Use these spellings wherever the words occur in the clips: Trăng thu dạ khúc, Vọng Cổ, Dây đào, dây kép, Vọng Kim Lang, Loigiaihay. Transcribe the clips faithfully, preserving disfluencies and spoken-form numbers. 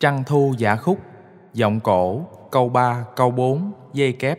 Trăng thu dạ khúc, vọng cổ, câu ba, câu bốn, dây kép.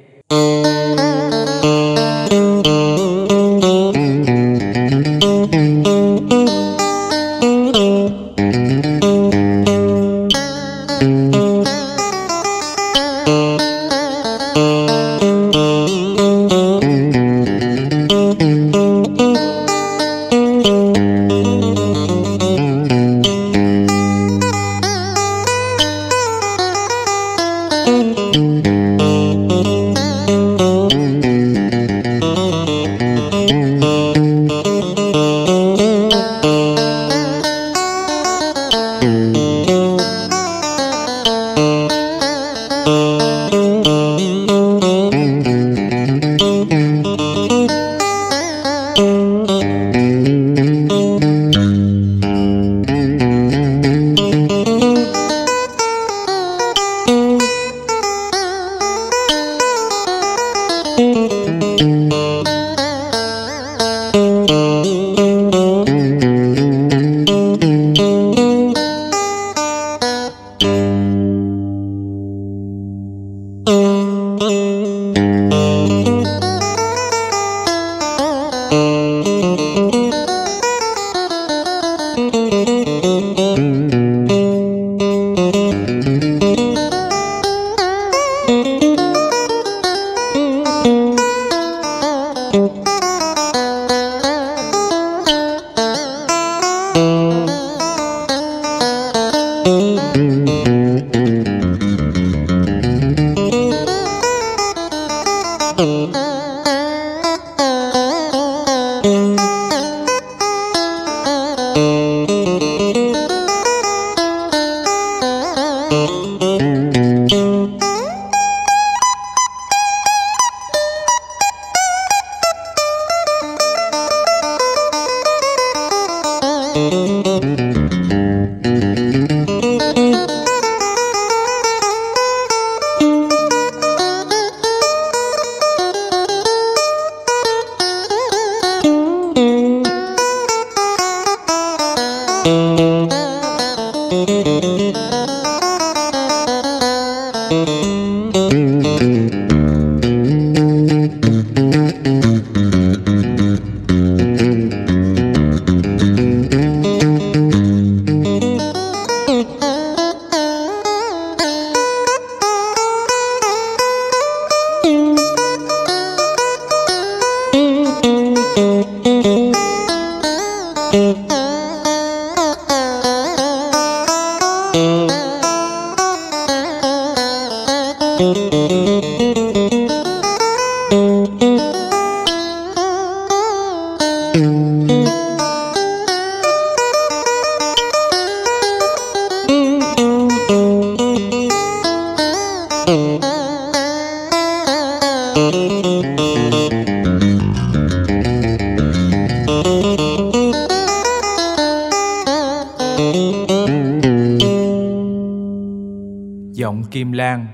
Vọng Kim Lang,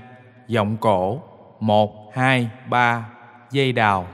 vọng cổ, một, hai, ba, dây đào.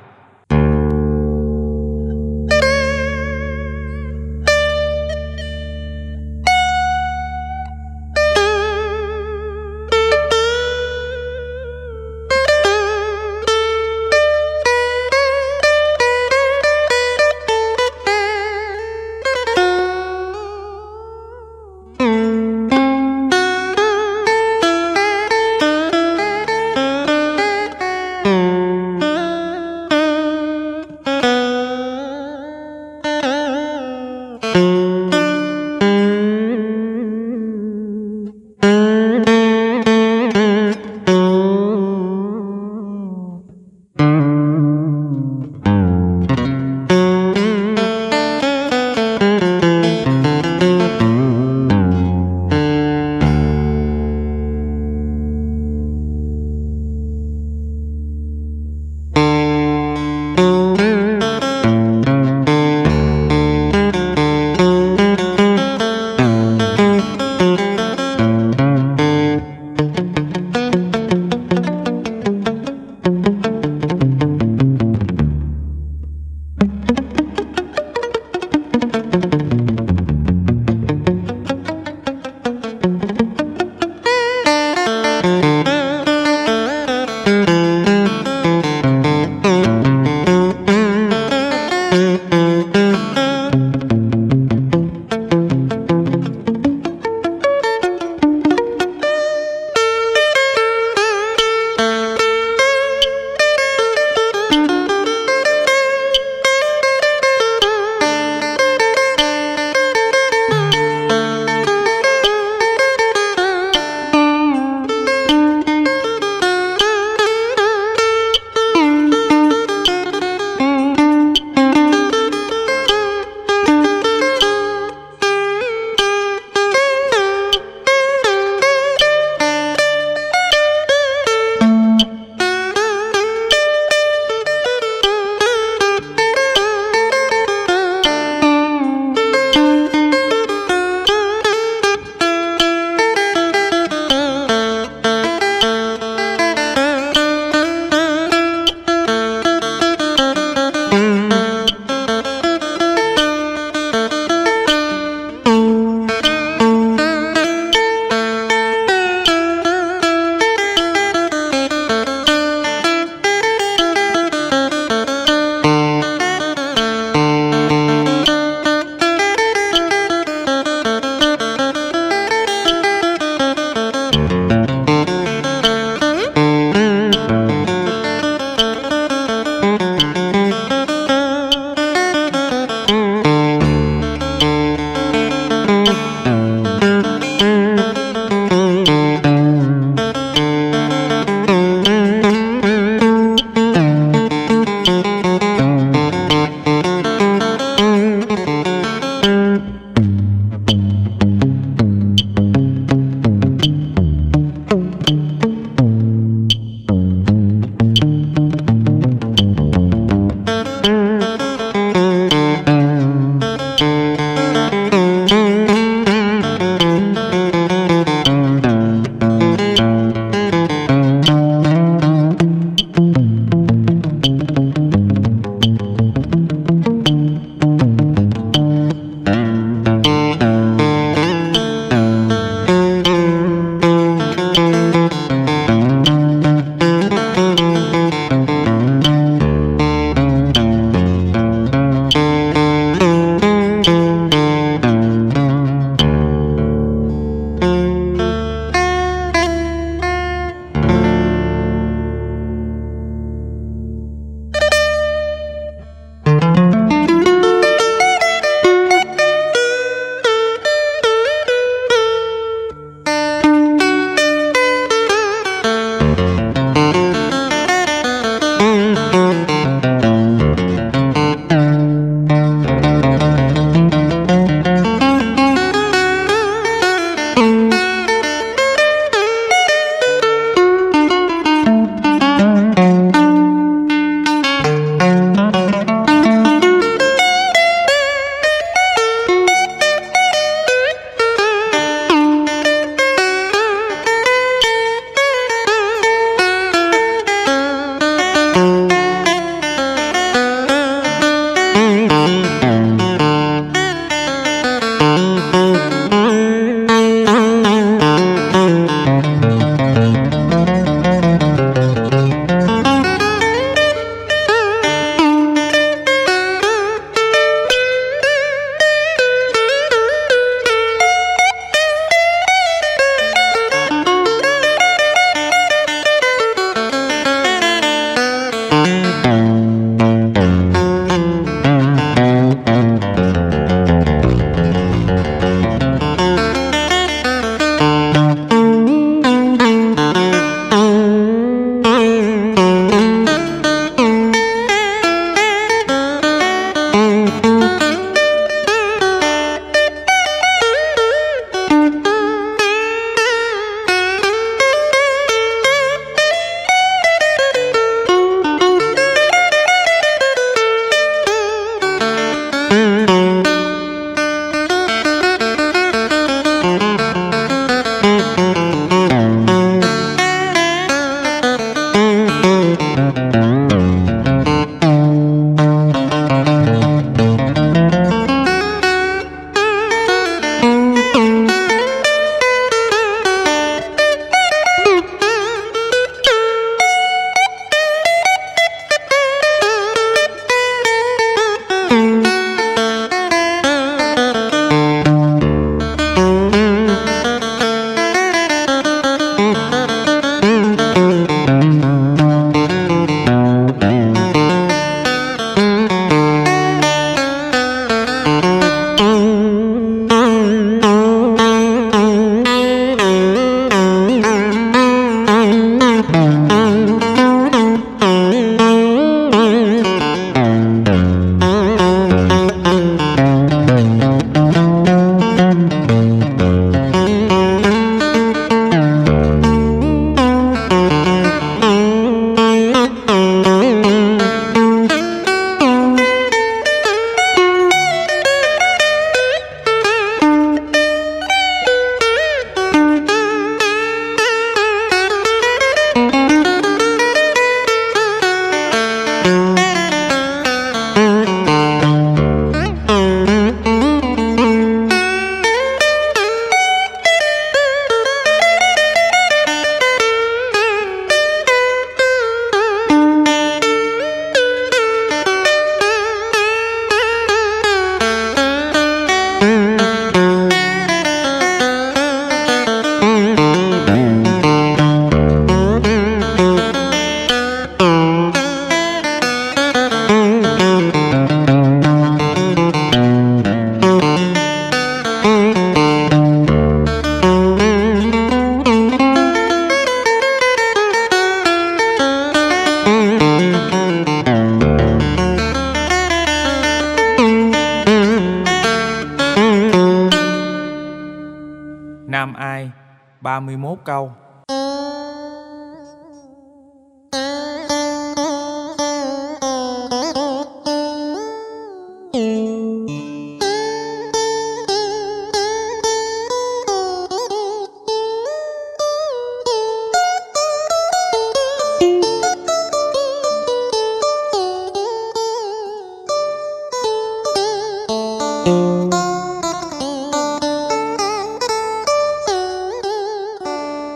ba mươi mốt câu.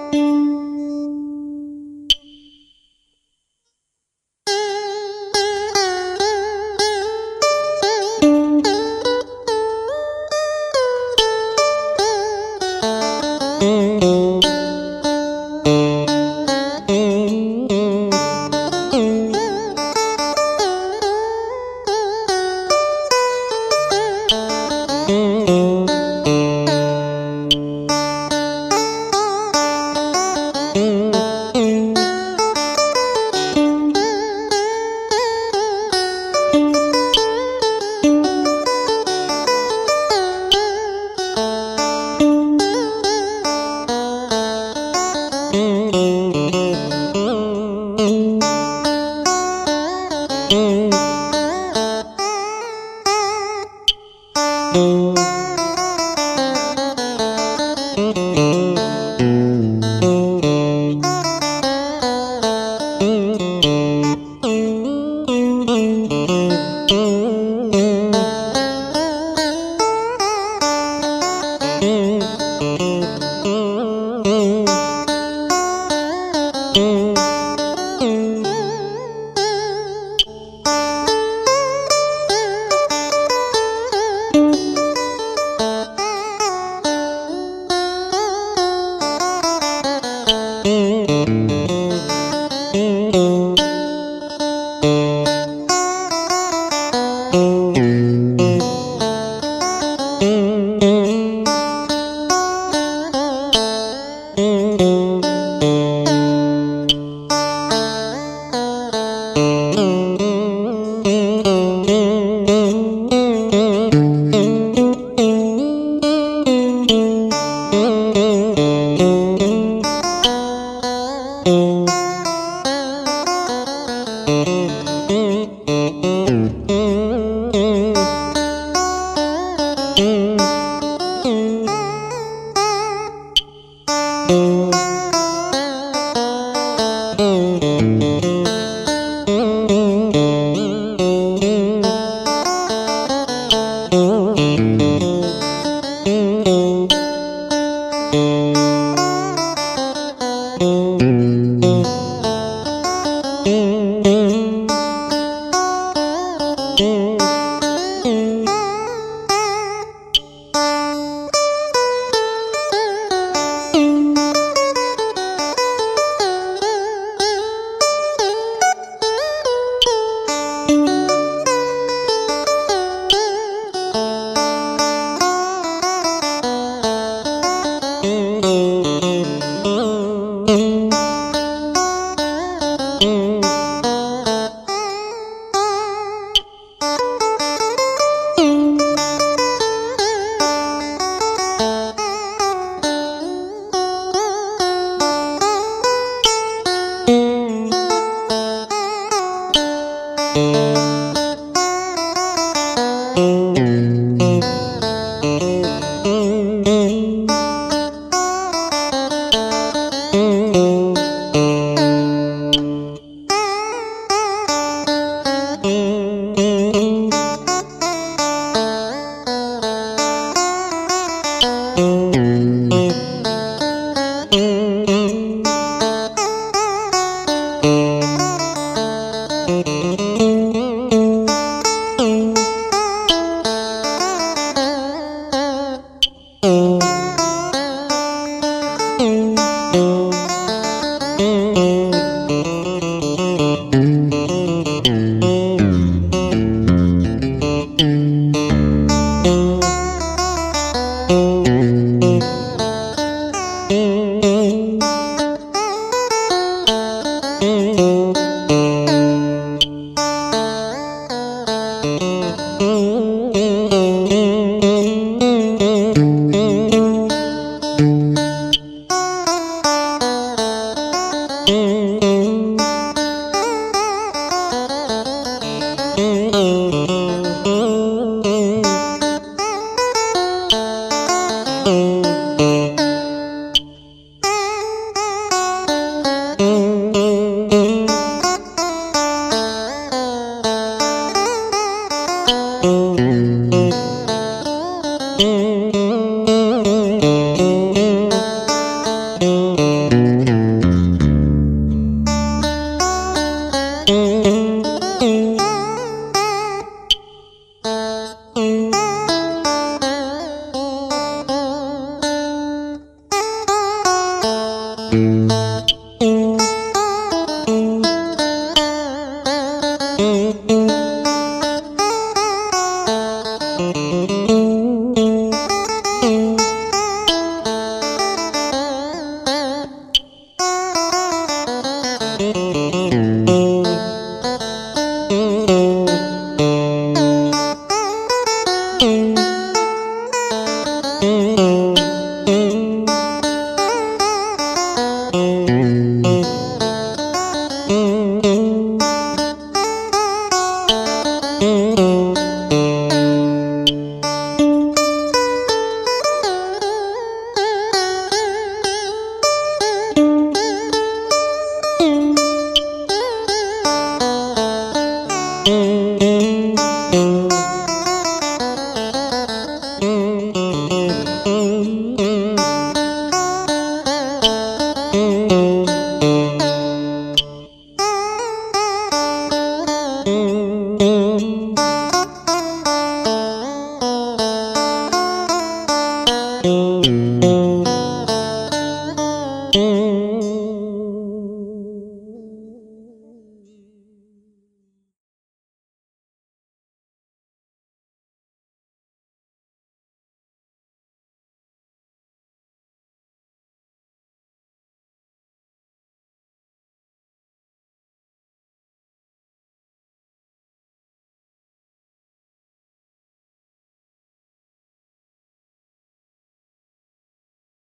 Thank you.